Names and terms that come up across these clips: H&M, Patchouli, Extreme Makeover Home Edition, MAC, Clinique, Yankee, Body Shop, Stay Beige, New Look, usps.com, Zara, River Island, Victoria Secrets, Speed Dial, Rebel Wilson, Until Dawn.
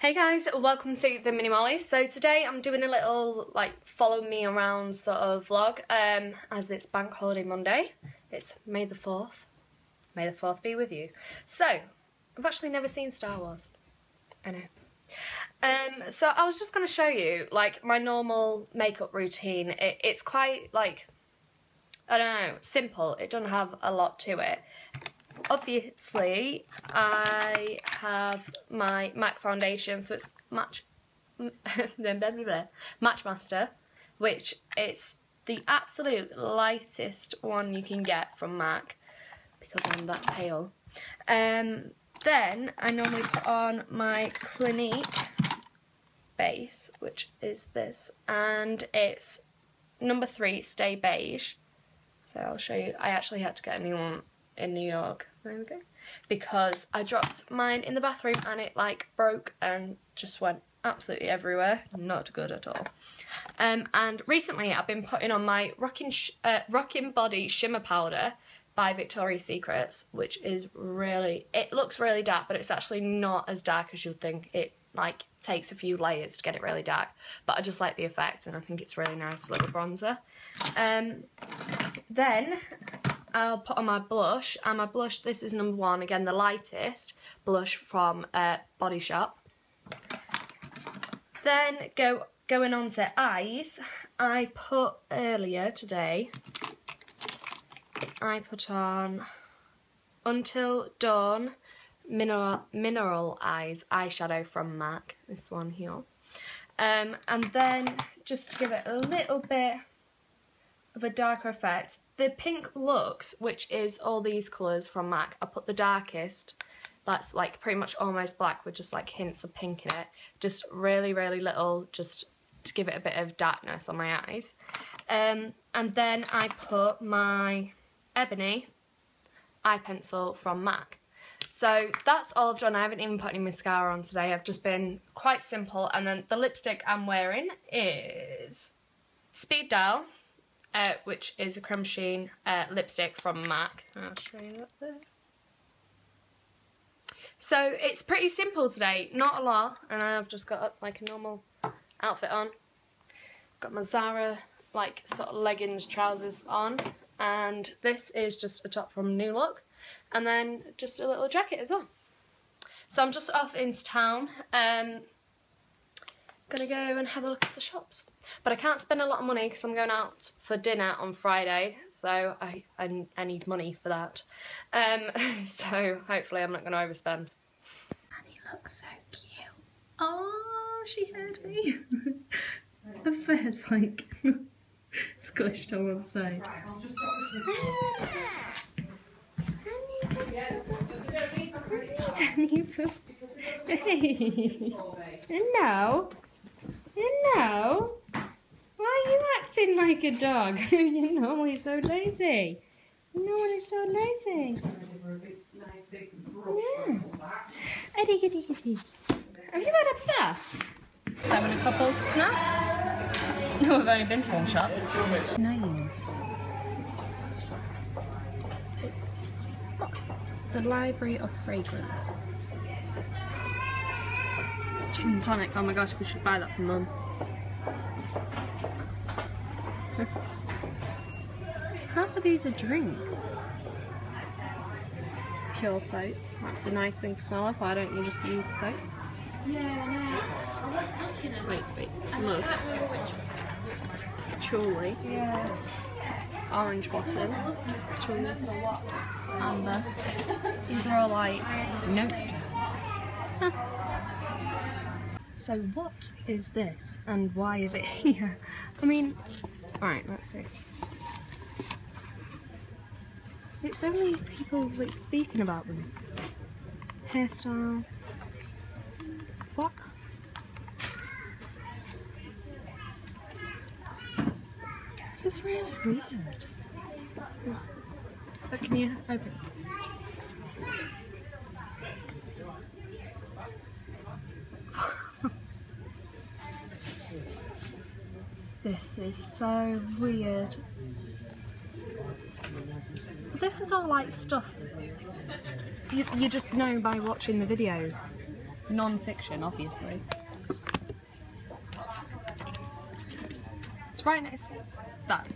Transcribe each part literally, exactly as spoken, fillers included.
Hey guys, welcome to the Mini Molly. So today I'm doing a little like follow me around sort of vlog um, as it's Bank Holiday Monday. It's May the fourth. May the fourth be with you. So I've actually never seen Star Wars. I know. Um, so I was just going to show you like my normal makeup routine. It, it's quite like, I don't know, simple. It doesn't have a lot to it. Obviously, I have my MAC foundation, so it's Match, Matchmaster, which it's the absolute lightest one you can get from MAC, because I'm that pale. Um, then, I normally put on my Clinique base, which is this, and it's number three, Stay Beige. So I'll show you, I actually had to get a new one in New York, there we go, because I dropped mine in the bathroom and it like broke and just went absolutely everywhere. Not good at all. Um, and recently I've been putting on my Rockin' sh uh, Rockin' Body Shimmer Powder by Victoria Secrets, which is really, it looks really dark, but it's actually not as dark as you'd think. It like takes a few layers to get it really dark, but I just like the effect and I think it's really nice little bronzer. Um, then I'll put on my blush, and my blush, this is number one, again the lightest blush from uh, Body Shop. Then go going on to eyes, I put earlier today, I put on Until Dawn Mineral, mineral Eyes eyeshadow from MAC, this one here. Um, and then, just to give it a little bit of a darker effect, the pink looks, which is all these colours from MAC, I put the darkest, that's like pretty much almost black with just like hints of pink in it, just really really little, just to give it a bit of darkness on my eyes. Um, and then I put my Ebony eye pencil from MAC. So that's all I've done. I haven't even put any mascara on today, I've just been quite simple. And then the lipstick I'm wearing is Speed Dial, Uh, which is a creme sheen uh, lipstick from MAC. I'll show you that there. So it's pretty simple today, not a lot, and I've just got like a normal outfit on. Got my Zara like sort of leggings trousers on, and this is just a top from New Look, and then just a little jacket as well. So I'm just off into town. Um, Gonna go and have a look at the shops. But I can't spend a lot of money because I'm going out for dinner on Friday, so I, I, I need money for that. Um, so hopefully I'm not gonna overspend. And he looks so cute. Oh, she heard me. Her face like squished on one side. Right, I'll just drop this. And now, and now, why are you acting like a dog? You're normally so lazy. You're normally so lazy. Yeah. Itty, itty, itty. Have you had a bath? Just having a couple snacks. No, I've only been to one shop. Names. Look, the Library of Fragrance. Gin and tonic, oh my gosh, we should buy that for Mum. Half of these are drinks. Pure soap, that's a nice thing to smell up. Why don't you just use soap? Yeah, I was looking at Wait, wait, must. Patchouli. Yeah. Orange blossom. Patchouli. Amber. These are all like notes. Huh. So what is this and why is it here? I mean, alright, let's see. It's only people like speaking about them. Hairstyle. What? This is really weird. But can you open it? This is so weird. But this is all like stuff you, you just know by watching the videos. non-fiction, obviously. It's right next to that.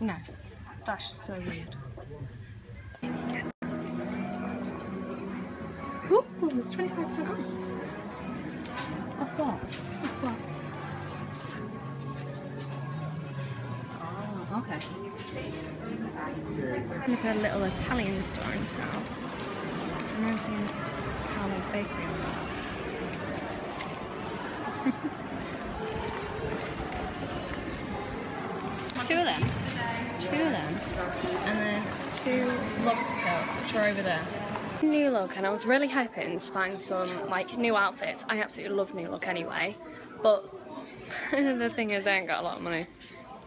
No, that's just so weird. Ooh, it's twenty-five percent off. Off what? Off what? Oh, okay. It's like a little Italian store in town. I've never seen Carla's Bakery on this. Two of them. Two of them. And then two lobster tails, which are over there. New Look, and I was really hoping to find some like new outfits. I absolutely love New Look anyway, but the thing is I ain't got a lot of money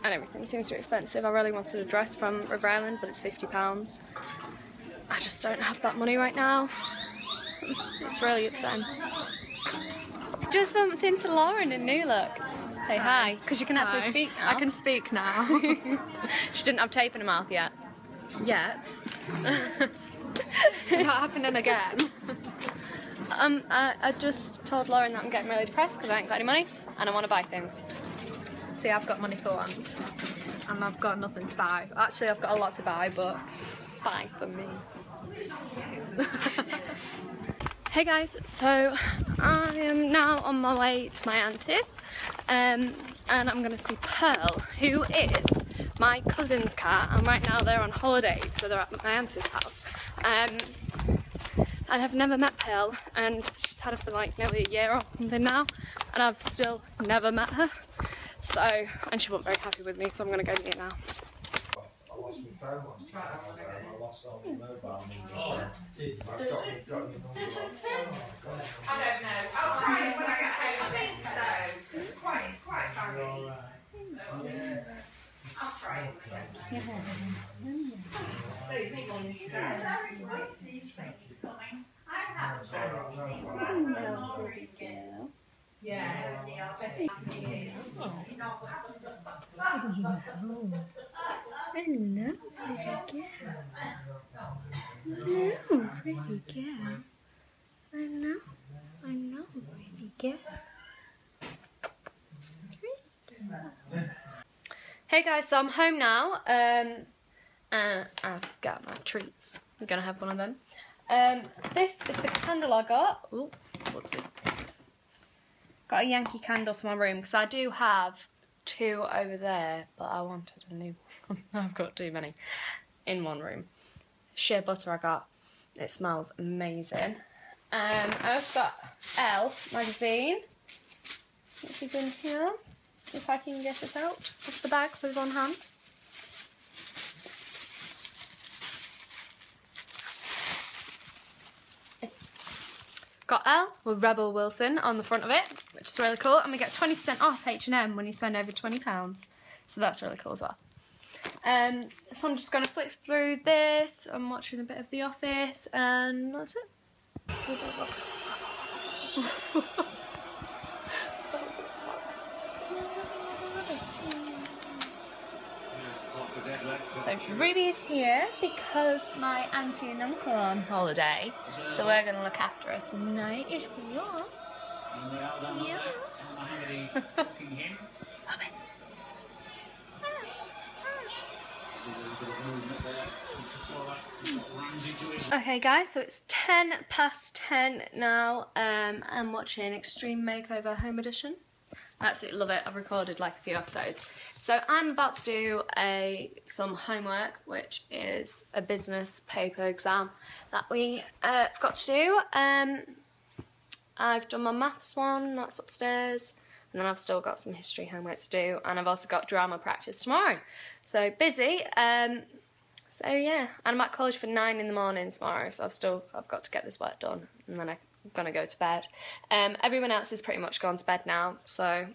and everything seems too expensive. I really wanted a dress from River Island, but it's fifty pounds. I just don't have that money right now. It's really upsetting. Just bumped into Lauren in New Look. Say hi, because you can actually hi. Speak now. I can speak now. She didn't have tape in her mouth yet. Yet. It's not happening again. um, I, I just told Lauren that I'm getting really depressed because I ain't got any money and I want to buy things. See, I've got money for once and I've got nothing to buy. Actually, I've got a lot to buy, but buy for me. Hey guys, so I am now on my way to my auntie's um, and I'm going to see Pearl, who is my cousin's cat, and right now they're on holiday, so they're at my auntie's house. Um, and I've never met Pearl, and she's had her for like nearly a year or something now, and I've still never met her. So, and she wasn't very happy with me, so I'm going to go meet her now. I lost my phone last time, I lost all my mobile numbers. I've got your number. I don't know. I'll try it when I get home. I think so. It's quite, it's quite funny. Yeah. I'll try it. Yeah. So you think one is done? What do you think is coming? I haven't done anything. No, no, no. Yeah. Hello, pretty girl. Hello, pretty girl. I know, I know, pretty girl. Pretty girl. Hey guys, so I'm home now, um, and I've got my treats. I'm gonna have one of them. Um, this is the candle I got. Ooh, whoopsie. Got a Yankee candle for my room because I do have two over there, but I wanted a new one. I've got too many in one room. Shea butter I got. It smells amazing. Um, I've got Elf magazine, which is in here. If I can get it out of the bag with one hand. Got Elle with Rebel Wilson on the front of it, which is really cool. And we get twenty percent off H and M when you spend over twenty pounds. So that's really cool as well. Um, so I'm just going to flip through this. I'm watching a bit of The Office. And that's it. So Ruby's here because my auntie and uncle are on holiday, so we're going to look after her tonight. Yes, we are. Yeah. Okay guys, so it's ten past ten now. um, I'm watching Extreme Makeover Home Edition. I absolutely love it. I've recorded like a few episodes. So I'm about to do a some homework, which is a business paper exam that we uh, forgot to do. Um, I've done my maths one, that's upstairs, and then I've still got some history homework to do, and I've also got drama practice tomorrow. So busy. Um, so yeah, and I'm at college for nine in the morning tomorrow, so I've still I've got to get this work done, and then I. I'm gonna go to bed. Um, everyone else is pretty much gone to bed now, so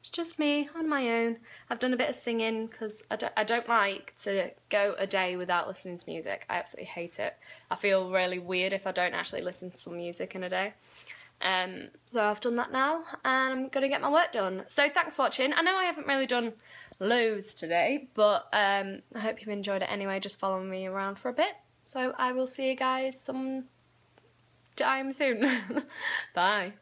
it's just me on my own. I've done a bit of singing because I don't, I don't like to go a day without listening to music. I absolutely hate it. I feel really weird if I don't actually listen to some music in a day. Um, so I've done that now and I'm gonna get my work done. So thanks for watching. I know I haven't really done loads today, but um, I hope you've enjoyed it anyway, just following me around for a bit. So I will see you guys some time soon. Bye.